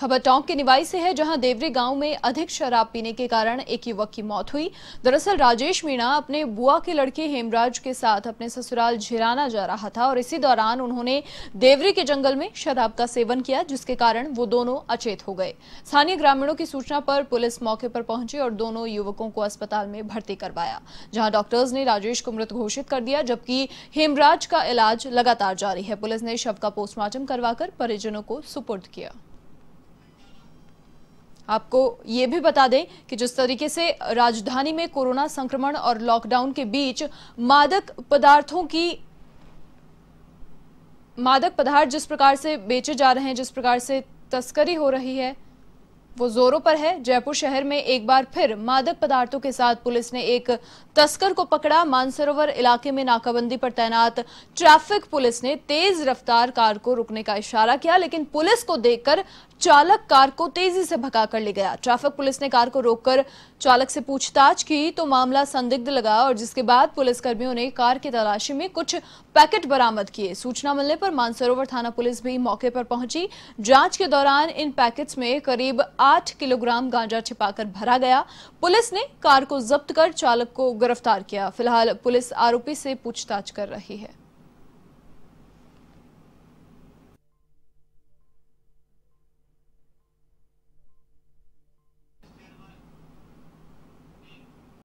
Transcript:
खबर टोंक के निवाई से है, जहां देवरी गांव में अधिक शराब पीने के कारण एक युवक की मौत हुई। दरअसल राजेश मीणा अपने बुआ के लड़के हेमराज के साथ अपने ससुराल झिराना जा रहा था और इसी दौरान उन्होंने देवरी के जंगल में शराब का सेवन किया, जिसके कारण वो दोनों अचेत हो गए। स्थानीय ग्रामीणों की सूचना पर पुलिस मौके पर पहुंची और दोनों युवकों को अस्पताल में भर्ती करवाया, जहाँ डॉक्टर्स ने राजेश को मृत घोषित कर दिया, जबकि हेमराज का इलाज लगातार जारी है। पुलिस ने शव का पोस्टमार्टम करवाकर परिजनों को सुपुर्द किया। आपको ये भी बता दें कि जिस तरीके से राजधानी में कोरोना संक्रमण और लॉकडाउन के बीच मादक पदार्थ जिस प्रकार से बेचे जा रहे हैं, जिस प्रकार से तस्करी हो रही है, वो जोरों पर है। जयपुर शहर में एक बार फिर मादक पदार्थों के साथ पुलिस ने एक तस्कर को पकड़ा। मानसरोवर इलाके में नाकाबंदी पर तैनात ट्रैफिक पुलिस ने तेज रफ्तार कार को रुकने का इशारा किया, लेकिन पुलिस को देखकर चालक कार को तेजी से भगाकर ले गया। ट्रैफिक पुलिस ने कार को रोककर चालक से पूछताछ की तो मामला संदिग्ध लगा, और जिसके बाद पुलिसकर्मियों ने कार की तलाशी में कुछ पैकेट बरामद किए। सूचना मिलने पर मानसरोवर थाना पुलिस भी मौके पर पहुंची। जांच के दौरान इन पैकेट्स में करीब 8 किलोग्राम गांजा छिपाकर भरा गया। पुलिस ने कार को जब्त कर चालक को गिरफ्तार किया। फिलहाल पुलिस आरोपी से पूछताछ कर रही है।